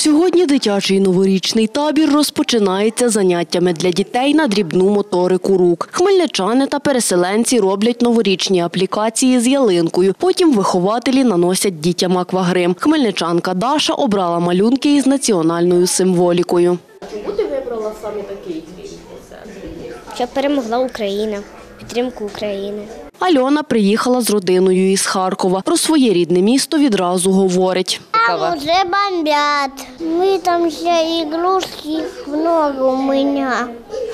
Сьогодні дитячий новорічний табір розпочинається заняттями для дітей на дрібну моторику рук. Хмельничани та переселенці роблять новорічні аплікації з ялинкою. Потім вихователі наносять дітям аквагрим. Хмельничанка Даша обрала малюнки із національною символікою. Чому ти вибрала саме такий твій? Щоб перемогла Україна, підтримку України. Альона приїхала з родиною із Харкова. Про своє рідне місто відразу говорить. Там вже бомблять. Ми там ще ігрушки багато у мене.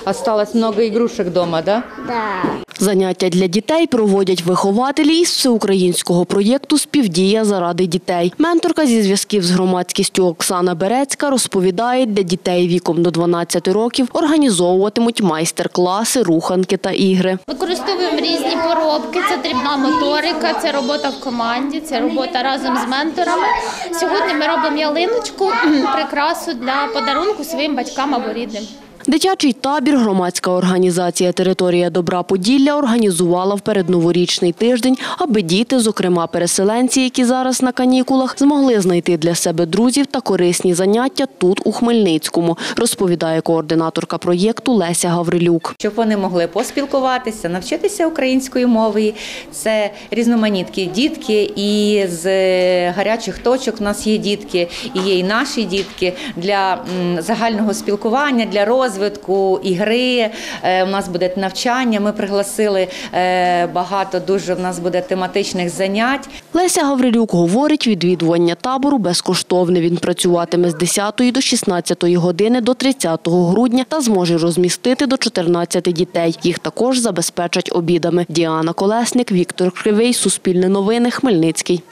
Осталось багато ігрушок вдома, так? Так. Заняття для дітей проводять вихователі із всеукраїнського проєкту «Співдія заради дітей». Менторка зі зв'язків з громадськістю Оксана Берецька розповідає, для дітей віком до 12 років організовуватимуть майстер-класи, руханки та ігри. Використовуємо різні поробки, це дрібна моторика, це робота в команді, це робота разом з менторами. Сьогодні ми робимо ялиночку, прикрасу для подарунку своїм батькам або рідним. Дитячий табір громадська організація «Територія добра Поділля» організувала в передноворічний тиждень, аби діти, зокрема переселенці, які зараз на канікулах, змогли знайти для себе друзів та корисні заняття тут, у Хмельницькому, розповідає координаторка проєкту Леся Гаврилюк. Щоб вони могли поспілкуватися, навчитися української мови. Це різноманітні дітки, і з гарячих точок у нас є дітки, і є і наші дітки для загального спілкування, для розвитку. Ігри, у нас буде навчання, ми пригласили багато, дуже в нас буде тематичних занять. Леся Гаврилюк говорить, відвідування табору безкоштовне. Він працюватиме з 10 до 16 години до 30 грудня та зможе розмістити до 14 дітей. Їх також забезпечать обідами. Діана Колесник, Віктор Кривий, Суспільне новини, Хмельницький.